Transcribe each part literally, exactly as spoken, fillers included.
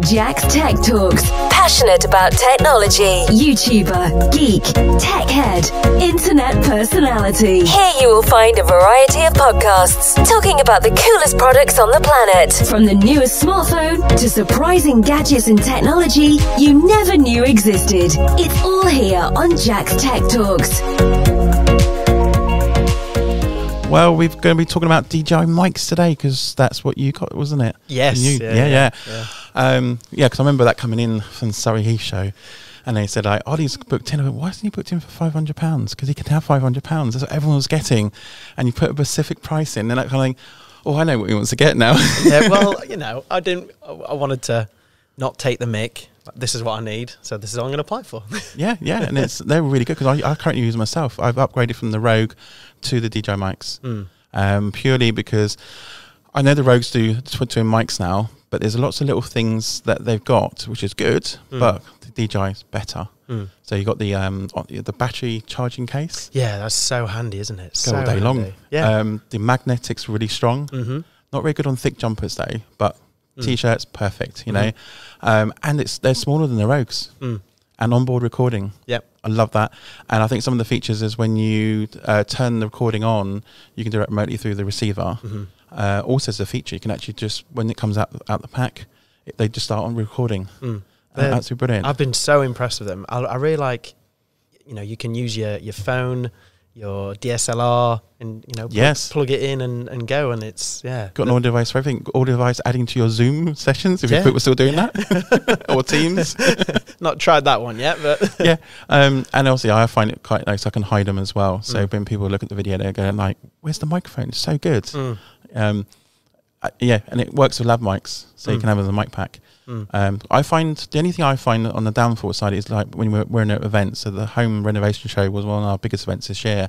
Jack Tech Talks. Passionate about technology. YouTuber, geek, tech head, internet personality. Here you will find a variety of podcasts talking about the coolest products on the planet. From the newest smartphone to surprising gadgets and technology you never knew existed. It's all here on Jack Tech Talks. Well, we're going to be talking about D J I mics today because that's what you got, wasn't it? Yes. You, yeah, yeah, yeah. Yeah, um, yeah, because I remember that coming in from the Surrey Heath show and they said, like, Ollie's booked in. I went, why isn't he booked in for five hundred pounds? Because he can have five hundred pounds. That's what everyone was getting. And you put a specific price in and that kind of like, oh, I know what he wants to get now. Yeah, well, you know, I didn't, I wanted to not take the mick. This is what I need, so this is what I'm going to apply for. Yeah, yeah, and it's they're really good because I, I currently use them myself. I've upgraded from the Rogue to the D J I mics, mm. um, purely because I know the Rogues do doing mics now, but there's lots of little things that they've got, which is good, mm. but the D J I is better. Mm. So you got the um the battery charging case. Yeah, that's so handy, isn't it? So all day handy. Long. Yeah. Um, the magnetic's really strong. Mm-hmm. Not very good on thick jumpers though, but. T-shirts, perfect, you mm-hmm. know, um, and it's they're smaller than the Rogues, mm. and onboard recording. Yep, I love that, and I think some of the features is when you uh, turn the recording on, you can do it remotely through the receiver. Mm-hmm. uh, also, as a feature, you can actually just when it comes out out the pack, it, they just start on recording. Mm. That's brilliant. I've been so impressed with them. I, I really like, you know, you can use your your phone. Your D S L R and you know, yes. plug, plug it in and, and go, and it's yeah. Got an audio device for everything. Audio device adding to your Zoom sessions if yeah. you were still doing yeah. that, or Teams. Not tried that one yet, but yeah. Um, and obviously, I find it quite nice. I can hide them as well. So mm. when people look at the video, they're going like, "Where's the microphone? It's so good." Mm. Um, uh, yeah, and it works with lav mics, so mm. you can have it as a mic pack. Mm. Um, I find the only thing I find on the downfall side is like when we're, we're in an event. So the home renovation show was one of our biggest events this year,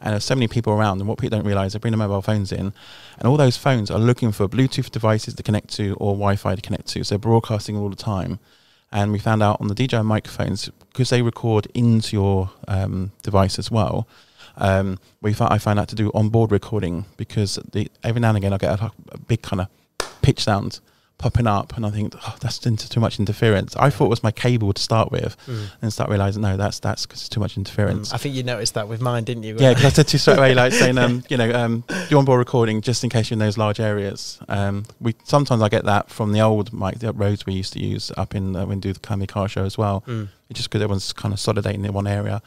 and there's so many people around. And what people don't realise, they bring their mobile phones in, and all those phones are looking for Bluetooth devices to connect to or Wi-Fi to connect to. So they're broadcasting all the time. And we found out on the D J I microphones because they record into your um, device as well. Um, we found, I found out to do onboard recording because the, every now and again I get a, a big kind of pitch sound. Popping up, and I think oh, that's into too much interference. I thought it was my cable to start with, mm. and start realizing no, that's that's because it's too much interference. Mm. I think you noticed that with mine, didn't you? Yeah, because I said to you straight away, like saying, um, you know, um, do onboard recording just in case you're in those large areas. Um, we sometimes I get that from the old mic, the Rodes we used to use up in uh, when do the Kami car show as well. Mm. It's just because everyone's kind of solidating in one area, mm.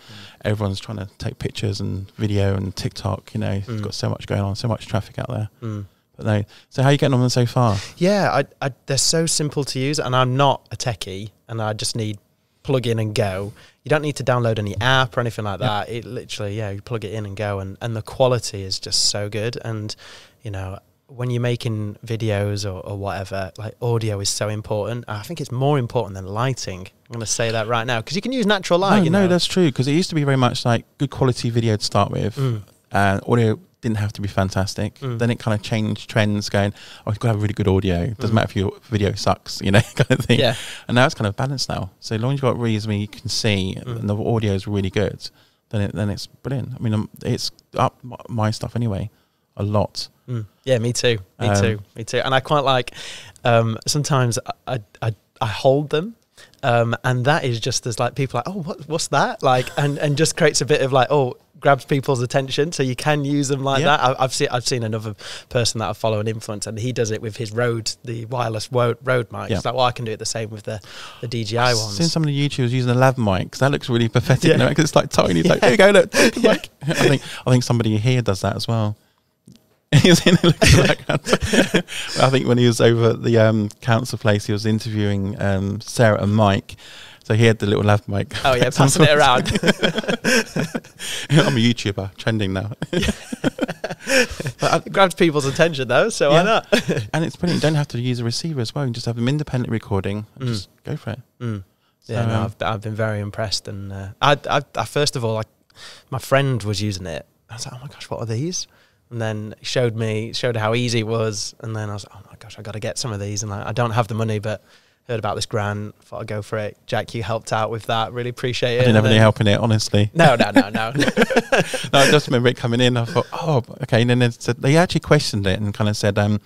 everyone's trying to take pictures and video and TikTok. You know, mm. you've got so much going on, so much traffic out there. Mm. No. So how are you getting on so far? Yeah, I, I, they're so simple to use, and I'm not a techie, and I just need plug in and go. You don't need to download any app or anything like that. Yeah. It literally, yeah, you plug it in and go, and, and the quality is just so good. And, you know, when you're making videos or, or whatever, like audio is so important. I think it's more important than lighting. I'm going to say that right now because you can use natural light. No, you know, no, that's true because it used to be very much like good quality video to start with mm. and audio didn't have to be fantastic. Mm. Then it kind of changed trends going, oh, you've got to have really good audio. Doesn't mm. matter if your video sucks, you know, kind of thing. Yeah. And now it's kind of balanced now. So as long as you've got reason you can see mm. and the audio is really good, then it, then it's brilliant. I mean, um, it's up my stuff anyway, a lot. Mm. Yeah, me too. Me um, too. Me too. And I quite like, um, sometimes I, I, I hold them. Um, and that is just as like people are like, oh, what, what's that? Like, and, and just creates a bit of like, oh, grabs people's attention, so you can use them like yeah. that. I, I've seen I've seen another person that I follow and influence, and he does it with his Rode, the wireless Rode, Rode mic. Yeah. It's like, well, I can do it the same with the, the D J I I've ones. I've seen some of the YouTubers using the lav mics. That looks really pathetic, yeah. you know, because it's like tiny. It's yeah. like, there you go, look. Yeah. Like, I think I think somebody here does that as well. He's in like I think when he was over at the um, council place, he was interviewing um, Sarah and Mike. So he had the little lav mic. Oh yeah, passing it around. I'm a YouTuber, trending now. But it grabs people's attention though, so yeah. why not? And it's brilliant. You don't have to use a receiver as well. You can just have them independent recording. And mm. just go for it. Mm. So, yeah, no, um, I've, I've been very impressed. And uh, I, I, I, first of all, I, my friend was using it. I was like, oh my gosh, what are these? And then showed me, showed how easy it was. And then I was like, oh my gosh, I got to get some of these. And like, I don't have the money, but heard about this grant, thought I'd go for it. Jack, you helped out with that. Really appreciate it. I didn't have any help in it, honestly. No, no, no, no. No, I just remember it coming in. I thought, oh, okay. And then they, said, they actually questioned it and kind of said, um,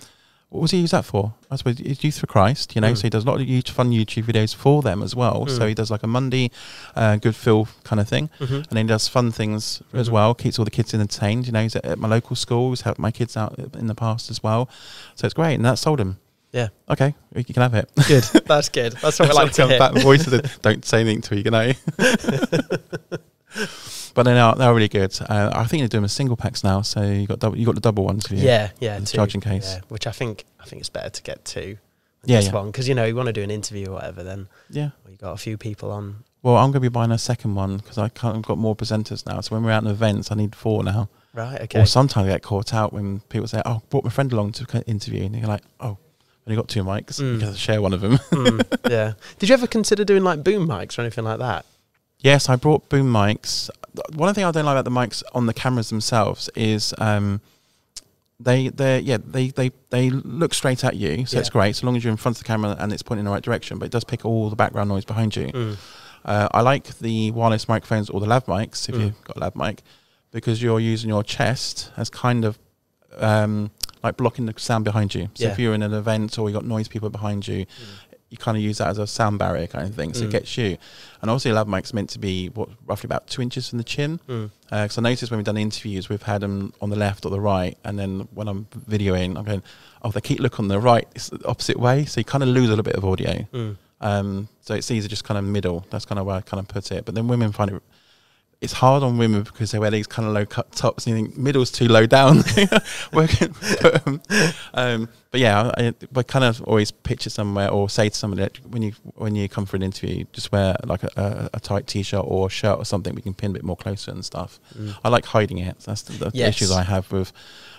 what was he use that for? I suppose it's Youth for Christ, you know, mm. so he does a lot of huge fun YouTube videos for them as well. Mm. So he does like a Monday uh, good feel kind of thing. Mm-hmm. And then he does fun things mm-hmm. as well, keeps all the kids entertained. You know, he's at, at my local school, he's helped my kids out in the past as well. So it's great. And that sold him. Yeah. Okay, you can have it. Good. That's good. That's what I like to hear. Back voices, don't say anything to you, you know. But they are, they're really good. Uh, I think they're doing a single packs now, so you got double, you got the double ones. You? Yeah, yeah, two, charging case. Yeah, which I think I think it's better to get two. Than yeah, this yeah. one, because you know you want to do an interview or whatever. Then yeah, well, you got a few people on. Well, I'm going to be buying a second one because I can't. I've got more presenters now, so when we're out in events, I need four now. Right. Okay. Or sometimes I get caught out when people say, "Oh, I brought my friend along to interview," and you're like, "Oh." And you got two mics, mm. you can share one of them. mm, yeah. Did you ever consider doing like boom mics or anything like that? Yes, I brought boom mics. One thing I don't like about the mics on the cameras themselves is um, they they yeah they they they look straight at you, so yeah. it's great so long as you're in front of the camera and it's pointing in the right direction. But it does pick all the background noise behind you. Mm. Uh, I like the wireless microphones or the lav mics if mm. you've got a lav mic, because you're using your chest as kind of. Um, Like blocking the sound behind you. So yeah. if you're in an event or you got noise people behind you, mm. you kind of use that as a sound barrier kind of thing. So mm. it gets you. And obviously, a lav mic's meant to be what roughly about two inches from the chin. Because mm. uh, I noticed when we've done interviews, we've had them on the left or the right, and then when I'm videoing, I'm going, oh, they keep looking on the right. It's the opposite way, so you kind of lose a little bit of audio. Mm. Um, so it's easier just kind of middle. That's kind of where I kind of put it. But then women find it. It's hard on women because they wear these kind of low cut tops and you think middle's too low down. but, um, um, but yeah, I, I kind of always picture somewhere or say to somebody that when you when you come for an interview, just wear like a, a, a tight t-shirt or shirt or something. We can pin a bit more closer and stuff. Mm. I like hiding it. That's the, the yes. issues I have with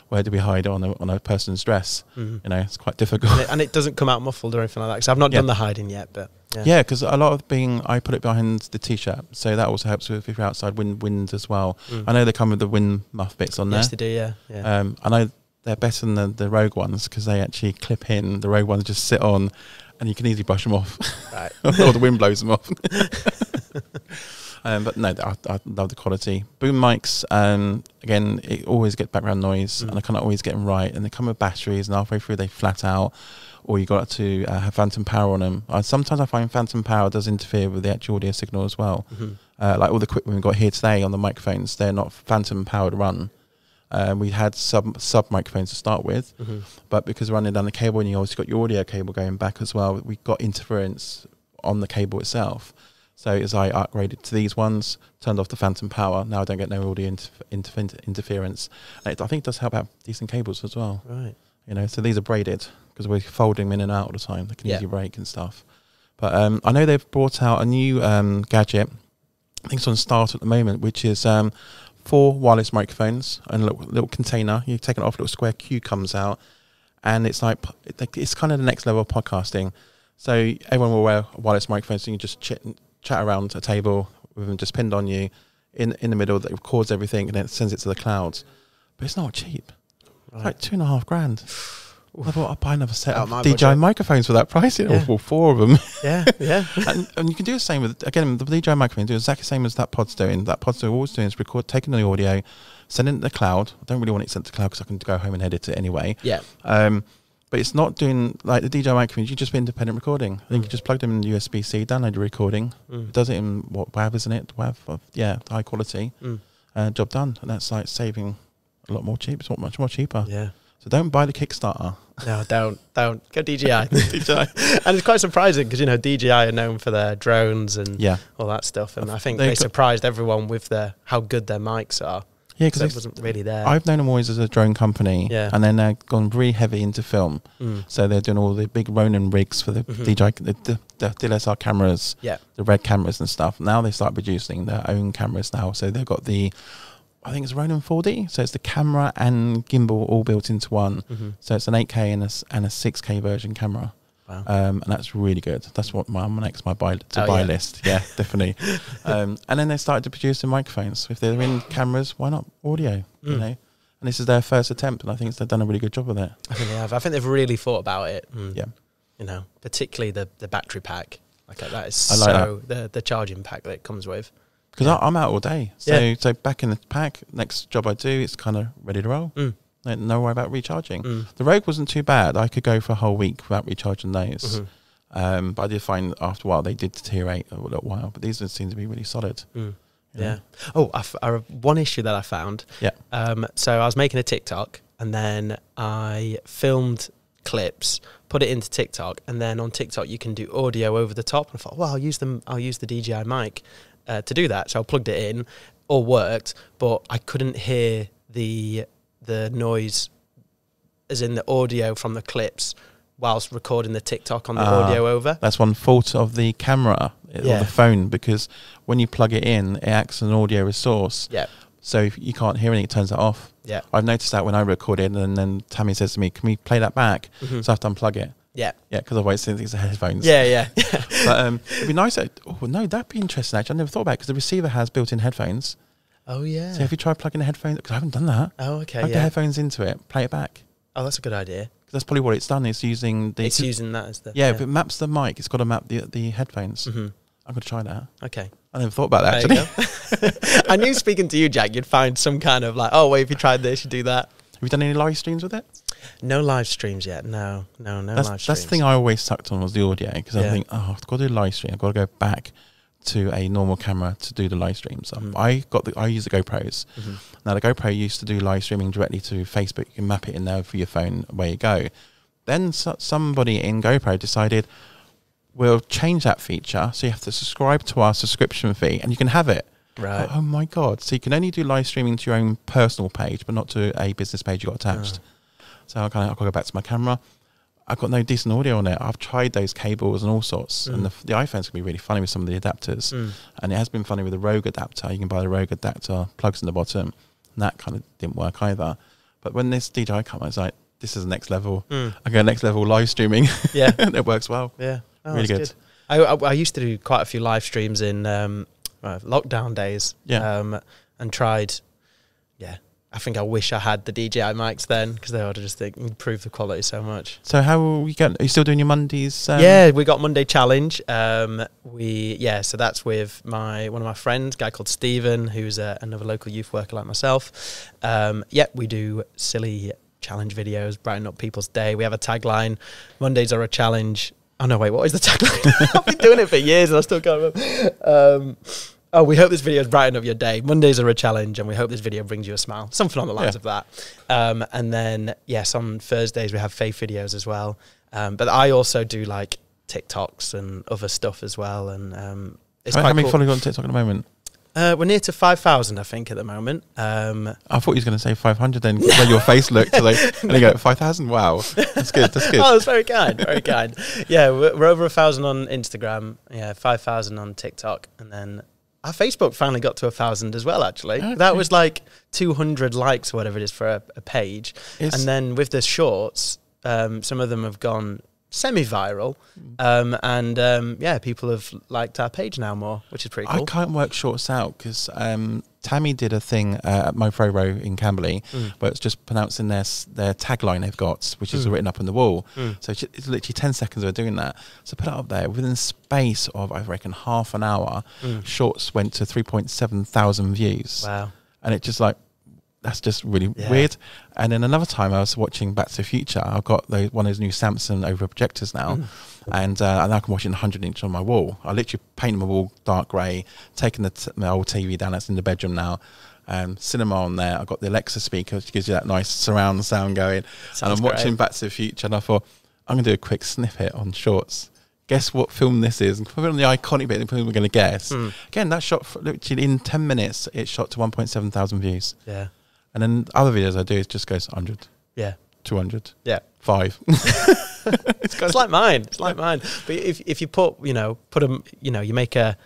where do we hide on a, on a person's dress. Mm. You know, it's quite difficult. And it, and it doesn't come out muffled or anything like that. Because I've not yeah. done the hiding yet, but. Yeah, because yeah, a lot of being, I put it behind the t-shirt, so that also helps with if you're outside wind, wind as well. Mm. I know they come with the wind muff bits on yes, there. Yes, they do. Yeah, yeah. Um, I know they're better than the, the Rogue ones because they actually clip in. The Rogue ones just sit on, and you can easily brush them off, right. or the wind blows them off. um, but no, I, I love the quality. Boom mics, um, again, it always gets background noise, mm. and I can't always get them right. And they come with batteries, and halfway through they flat out. Or you got to uh, have phantom power on them. Uh, sometimes I find phantom power does interfere with the actual audio signal as well. Mm-hmm. uh, like all the equipment we've got here today on the microphones, they're not phantom powered run. Uh, we had sub sub microphones to start with, mm-hmm. but because running down the cable and you also got your audio cable going back as well, we got interference on the cable itself. So as I upgraded to these ones, turned off the phantom power, now I don't get no audio inter inter interference. And it, I think it does help out decent cables as well. Right. You know, so these are braided because we're folding them in and out all the time. They can yeah. easily break and stuff. But um, I know they've brought out a new um, gadget. I think it's on start at the moment, which is um, four wireless microphones and a little, little container. You take it off, a little square cube comes out, and it's like it's kind of the next level of podcasting. So everyone will wear wireless microphones, so you can just chit chat around a table with them just pinned on you in in the middle that records everything and then sends it to the cloud. But it's not cheap. Right. Like two and a half grand. I thought I'd buy another set of D J I microphones for that price. You know, yeah. all four of them. Yeah, yeah. and, and you can do the same with again the D J I microphone. Do exactly the same as that pod's doing. That pod's doing. All it's doing is record, taking the audio, sending it to the cloud. I don't really want it sent to the cloud because I can go home and edit it anyway. Yeah. Um, but it's not doing like the D J I microphone. You just independent recording. I think mm. you just plug them in U S B C, download the recording. Mm. It does it in what WAV, isn't it? WAV, of, yeah, high quality. Mm. Uh, job done, and that's like saving. A lot more cheap. It's not much more cheaper. Yeah. So don't buy the Kickstarter. No, don't, don't go D J I. D J I. And it's quite surprising because you know D J I are known for their drones and yeah. all that stuff. And I, I think they, they surprised everyone with their how good their mics are. Yeah, because it wasn't really there. I've known them always as a drone company. Yeah. And then they've gone really heavy into film. Mm. So they're doing all the big Ronin rigs for the mm-hmm. D J I, the, the, the D S L R cameras, yeah, the red cameras and stuff. Now they start producing their own cameras now. So they've got the. I think it's Ronin four D, so it's the camera and gimbal all built into one. Mm-hmm. So it's an eight K and a and a six K version camera. Wow. Um, and that's really good. That's what my next my buy to oh, buy yeah. list. Yeah, definitely. Um, and then they started to produce the microphones. If they're in cameras, why not audio? Mm. You know. And this is their first attempt, and I think they've done a really good job with it. I think they have. I think they've really thought about it. Mm. Yeah. You know, particularly the the battery pack. Like that is I like so that. the the charging pack that it comes with. Because yeah. I'm out all day, so yeah. so back in the pack. Next job I do, it's kind of ready to roll. Mm. No, no worry about recharging. Mm. The Rode wasn't too bad. I could go for a whole week without recharging those. Mm -hmm. um, but I did find after a while they did deteriorate a little while. But these seem to be really solid. Mm. Yeah. yeah. Oh, I f I, one issue that I found. Yeah. Um, so I was making a TikTok and then I filmed clips, put it into TikTok, and then on TikTok you can do audio over the top. And I thought, well, I'll use them. I'll use the D J I mic uh, to do that. So I plugged it in, all worked, but I couldn't hear the the noise, as in the audio from the clips, whilst recording the TikTok on the uh, audio over. That's one fault of the camera yeah. or the phone, because when you plug it in, it acts as an audio resource. Yeah. So if you can't hear anything, it turns it off. Yeah. I've noticed that when I record it, and then Tammy says to me, can we play that back? Mm-hmm. So I have to unplug it. Yeah. Yeah, because otherwise it's the headphones. Yeah, yeah. But um, it'd be nice. That, oh, no, that'd be interesting, actually. I never thought about it, because the receiver has built-in headphones. Oh, yeah. So if you try plugging the headphones, because I haven't done that. Oh, okay, Plug yeah. the headphones into it, play it back. Oh, that's a good idea. That's probably what it's done. It's using the... It's using that as the... Yeah, yeah. If it maps the mic, it's got to map the, the headphones. Mm-hmm. I'm going to try that. Okay. I never thought about that, there actually. I knew speaking to you, Jack, you'd find some kind of like, oh, wait, if you tried this, you do that. Have you done any live streams with it? No live streams yet. No, no, no that's, live streams. That's the thing I always sucked on was the audio, because yeah. I think, oh, I've got to do a live stream. I've got to go back to a normal camera to do the live streams. Mm. I got the, I use the GoPros. Mm-hmm. Now, the GoPro used to do live streaming directly to Facebook. You can map it in there for your phone where you go. Then so somebody in GoPro decided, we'll change that feature, so you have to subscribe to our subscription fee, and you can have it. Right. Oh, oh my God. So you can only do live streaming to your own personal page, but not to a business page you got attached. Oh. So I kind of, I'll go back to my camera. I've got no decent audio on it. I've tried those cables and all sorts, mm. and the, the iPhones can be really funny with some of the adapters, mm. and it has been funny with the Rode adapter. You can buy the Rode adapter, plugs in the bottom, and that kind of didn't work either. But when this D J I came, I was like, this is the next level. Mm. I go next level live streaming. Yeah. And it works well. Yeah. Oh, really good. good. I, I, I used to do quite a few live streams in um, uh, lockdown days. Yeah. Um, and tried, yeah. I think I wish I had the D J I mics then, because they would have just think, improved the quality so much. So how are we getting? Are you still doing your Mondays? Um? Yeah, we got Monday Challenge. Um, we yeah, so that's with my one of my friends, a guy called Stephen, who's uh, another local youth worker like myself. Um, yeah, we do silly challenge videos, brighten up people's day. We have a tagline: Mondays are a challenge. Oh, no, wait, what is the tagline? I've been doing it for years and I still can't remember. Um, oh, we hope this video has brightened up your day. Mondays are a challenge, and we hope this video brings you a smile. Something on the lines yeah. of that. Um, and then, yes, on Thursdays we have faith videos as well. Um, but I also do, like, TikToks and other stuff as well. And um, it's How, quite how many cool. followers on TikTok at the moment? Uh, we're near to five thousand, I think, at the moment. Um, I thought you were going to say five hundred then, because when your face looked, so they, and they go, five thousand? Wow. That's good, that's good. Oh, that's very kind, very kind. Yeah, we're, we're over one thousand on Instagram, yeah, five thousand on TikTok, and then our Facebook finally got to one thousand as well, actually. Okay. That was like two hundred likes, whatever it is, for a, a page. It's and then with the shorts, um, some of them have gone semi-viral, um, and um, yeah, people have liked our page now more, which is pretty cool. I can't work shorts out, because um, Tammy did a thing uh, at MoFroRo in Camberley, mm. where it's just pronouncing their their tagline they've got, which is mm. written up on the wall. Mm. So it's literally ten seconds of doing that. So put it up there. Within the space of, I reckon, half an hour, mm. shorts went to three point seven thousand views. Wow. And it's just like, that's just really yeah. weird. And then another time I was watching Back to the Future. I've got those, one of those new Samsung over projectors now. Mm. And, uh, and I can watch it in one hundred inch on my wall. I literally paint my wall dark grey, taking the t my old T V down. That's in the bedroom now. Um, cinema on there. I've got the Alexa speaker, which gives you that nice surround sound going. Sounds and I'm great. watching Back to the Future, and I thought, I'm going to do a quick snippet on shorts. Guess what film this is? And put it on the iconic bit, and people are going to guess. Mm. Again, that shot, literally in ten minutes, it shot to one point seven thousand views. Yeah. And then other videos I do, it just goes one hundred. Yeah. two hundred. Yeah. Five. it's, it's like mine. It's like mine. But if, if you put, you know, put a, you know, you make a,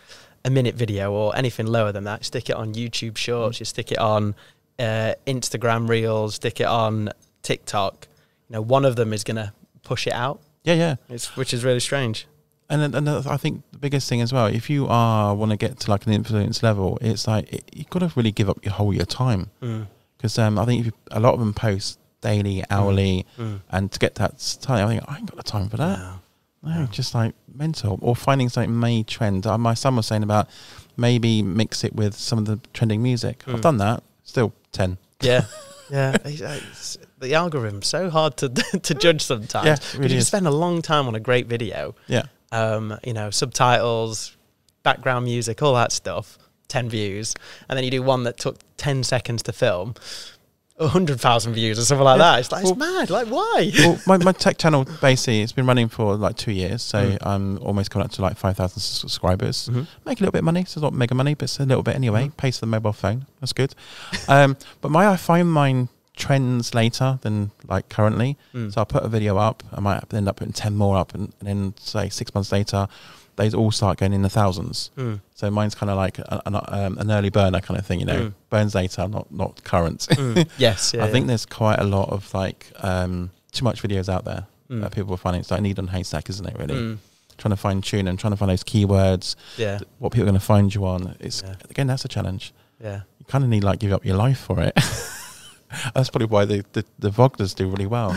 a minute video or anything lower than that, stick it on YouTube Shorts, you stick it on uh, Instagram Reels, stick it on TikTok. You know, one of them is going to push it out. Yeah, yeah. It's, which is really strange. And, and I think the biggest thing as well, if you are want to get to like an influence level, it's like it, you've got to really give up your whole your time. Mm. Because um, I think if you, a lot of them post daily, hourly, mm. Mm. and to get that time, I think I ain't got the time for that. No, no, no. Just like mental or finding something may trend. Uh, my son was saying about maybe mix it with some of the trending music. Mm. I've done that. Still ten. Yeah, yeah. It's, it's, the algorithm's so hard to to judge sometimes. Yeah, it really is. You spend a long time on a great video. Yeah. Um, you know, subtitles, background music, all that stuff. ten views, and then you do one that took ten seconds to film, a hundred thousand views or something like yeah. that. It's like well, it's mad. Like why? Well, my, my tech channel basically it's been running for like two years, so mm. I'm almost coming up to like five thousand subscribers. Mm-hmm. Make a little bit of money. So it's not mega money, but it's a little bit anyway. Mm-hmm. Pays for the mobile phone. That's good. um, but my I find mine trends later than like currently. Mm. So I'll put a video up. I might end up putting ten more up, and, and then say six months later. They all start going in the thousands. Mm. So mine's kind of like a, a, um, an early burner kind of thing, you know. Mm. Burns later, not not current. Mm. Yes, yeah, I yeah. think there's quite a lot of like um, too much videos out there mm. that people are finding. It's like needle and haystack, isn't it? Really mm. trying to fine tune and trying to find those keywords. Yeah, what people are going to find you on. It's yeah. again that's a challenge. Yeah, you kind of need like give up your life for it. That's probably why the the, the vloggers do really well.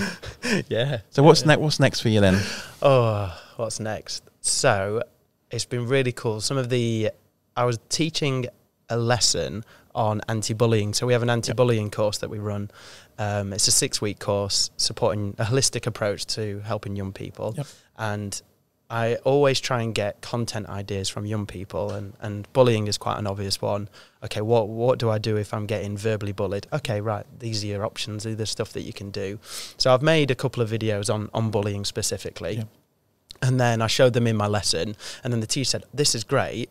yeah. So what's yeah. next? What's next for you then? Oh, what's next? So it's been really cool. Some of the, I was teaching a lesson on anti-bullying. So we have an anti-bullying yep. course that we run. Um, it's a six week course supporting a holistic approach to helping young people. Yep. And I always try and get content ideas from young people, and, and bullying is quite an obvious one. Okay, what, what do I do if I'm getting verbally bullied? Okay, right, these are your options. These are the stuff that you can do. So I've made a couple of videos on, on bullying specifically. Yep. And then I showed them in my lesson, and then the teacher said, "This is great.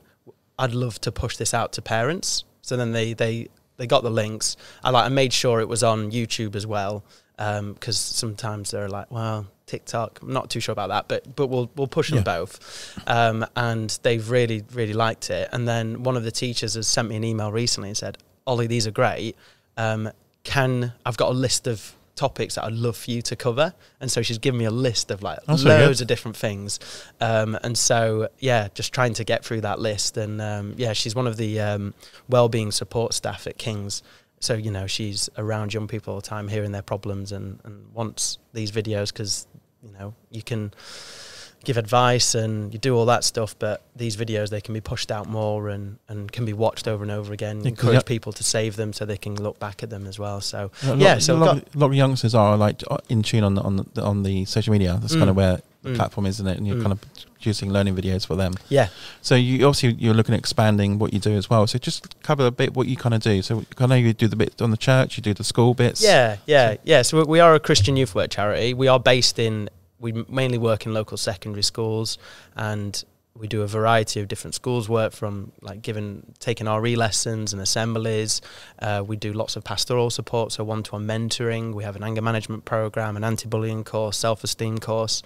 I'd love to push this out to parents." So then they they they got the links. I like I made sure it was on YouTube as well, because um, sometimes they're like, "Well, TikTok, I'm not too sure about that," but but we'll we'll push them yeah. both. Um, and they've really really liked it. And then one of the teachers has sent me an email recently and said, "Ollie, these are great. Um, can I've got a list of." topics that I'd love for you to cover," and so she's given me a list of like That's loads of different things, um, and so yeah, just trying to get through that list. And um, yeah, she's one of the um, wellbeing support staff at King's, so you know she's around young people all the time, hearing their problems, and, and wants these videos because you know you can give advice and you do all that stuff, but these videos, they can be pushed out more and, and can be watched over and over again. You encourage yep. people to save them so they can look back at them as well. So, a yeah. Lot, so a lot, got of, a lot of youngsters are like in tune on the, on the, on the social media. That's mm. kind of where the mm. platform is, isn't it? And you're mm. kind of producing learning videos for them. Yeah. So you obviously you're looking at expanding what you do as well. So just cover a bit what you kind of do. So I know you do the bit on the church, you do the school bits. Yeah, yeah, yeah. So we are a Christian youth work charity. We are based in... We mainly work in local secondary schools, and we do a variety of different schools work, from like giving, taking R E lessons and assemblies. Uh, we do lots of pastoral support, so one-to-one mentoring. We have an anger management program, an anti-bullying course, self-esteem course,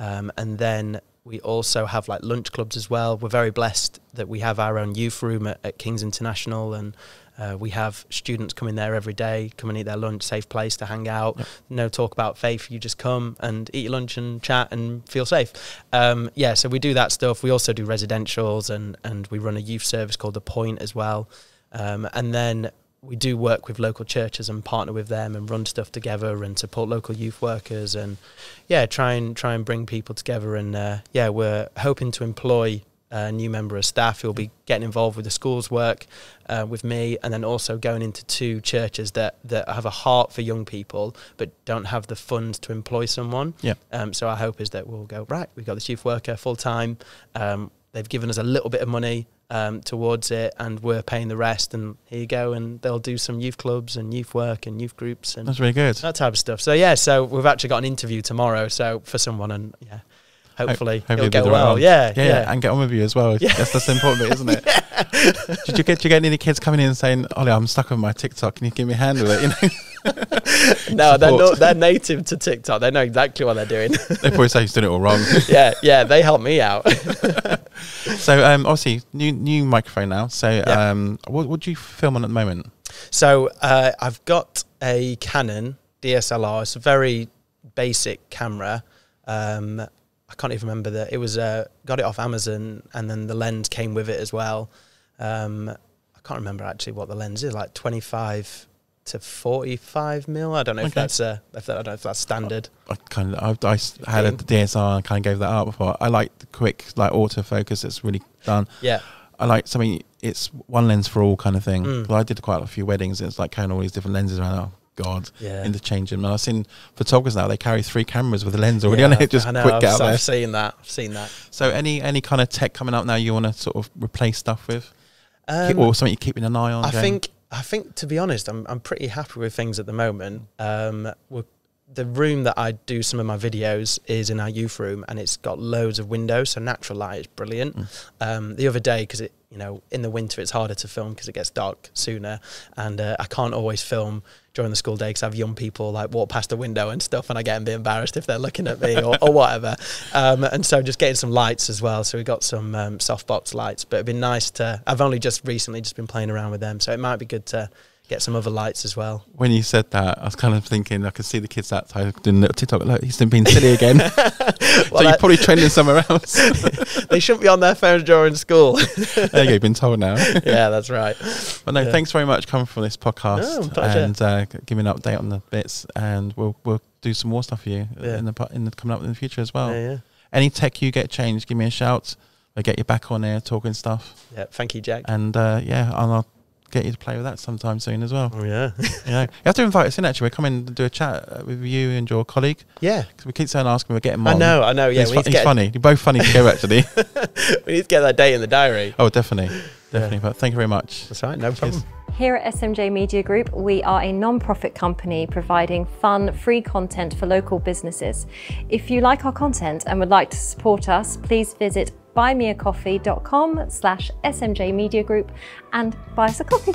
um, and then we also have like lunch clubs as well. We're very blessed that we have our own youth room at, at King's International, and Uh, we have students come in there every day, come and eat their lunch, safe place to hang out, yep. no talk about faith, you just come and eat your lunch and chat and feel safe. Um, yeah, so we do that stuff. We also do residentials, and, and we run a youth service called The Point as well. Um, and then we do work with local churches and partner with them and run stuff together and support local youth workers, and yeah, try and, try and bring people together. And uh, yeah, we're hoping to employ a new member of staff who will be getting involved with the school's work uh, with me, and then also going into two churches that that have a heart for young people but don't have the funds to employ someone. Yeah. Um, so our hope is that we'll go, right, we've got this youth worker full time. Um, they've given us a little bit of money um, towards it, and we're paying the rest. And here you go, and they'll do some youth clubs and youth work and youth groups and that's really good. That type of stuff. So yeah, so we've actually got an interview tomorrow. So for someone, and yeah. Hopefully, Hopefully it'll get well. Right yeah, yeah, yeah, and get on with you as well. Yeah. That's that's important, isn't it? yeah. Did you get you get any kids coming in and saying, "Ollie, I'm stuck on my TikTok. Can you give me a hand with it?" You know? no, they're not, they're native to TikTok. They know exactly what they're doing. They probably say he's doing it all wrong. yeah, yeah, they helped me out. so, um, obviously, new new microphone now. So, yeah. um, what what do you film on at the moment? So, uh, I've got a Canon D S L R. It's a very basic camera. Um. I can't even remember that. It was uh, got it off Amazon, and then the lens came with it as well. Um, I can't remember actually what the lens is, like twenty-five to forty-five mil. I don't know okay. if that's uh, if that, I don't know if that's standard. I, I kind of I, I had a D S L R and kind of gave that up before. I like the quick like autofocus. It's really done. Yeah. I like something. It's one lens for all kind of thing. Mm. I did quite a few weddings. It's like carrying all these different lenses around. God, yeah. interchange them. And I've seen photographers now, they carry three cameras with a lens already yeah, on it. Just I know, quick I've, out I've seen that. I've seen that. So any any kind of tech coming out now you want to sort of replace stuff with? Um, or something you're keeping an eye on? I Jane? think, I think to be honest, I'm, I'm pretty happy with things at the moment. Um, we're The room that I do some of my videos is in our youth room, and it's got loads of windows, so natural light is brilliant. Mm. Um, the other day, because it, you know, in the winter it's harder to film because it gets dark sooner, and uh, I can't always film during the school day because I have young people like walk past the window and stuff, and I get a bit embarrassed if they're looking at me or, or whatever. Um, and so just getting some lights as well. So we got some um, softbox lights, but it'd been nice to. I've only just recently just been playing around with them, so it might be good to get some other lights as well. When you said that, I was kind of thinking, I could see the kids outside doing a little TikTok. Look, he's been being silly again. well, so you're probably trending somewhere else. They shouldn't be on their phones during school. There you go, you've been told now. Yeah, that's right. But no, yeah. thanks very much coming from this podcast no, and uh, giving an update on the bits. And we'll we'll do some more stuff for you yeah. in the in the coming up in the future as well. Yeah, yeah. Any tech you get changed, give me a shout. I'll get you back on air talking stuff. Yeah, thank you, Jack. And uh, yeah, and I'll. get you to play with that sometime soon as well. Oh yeah, yeah. You have to invite us in. Actually, we're coming to do a chat with you and your colleague. Yeah, because we keep saying asking, we're getting him on. I know, I know. Yeah, he's, we he's funny. You're both funny together, actually. We need to get that date in the diary. Oh, definitely, definitely. Yeah. But thank you very much. That's right. No problem. Here at S M J Media Group, we are a non-profit company providing fun, free content for local businesses. If you like our content and would like to support us, please visit buy me a coffee dot com slash S M J Media Group and buy us a coffee.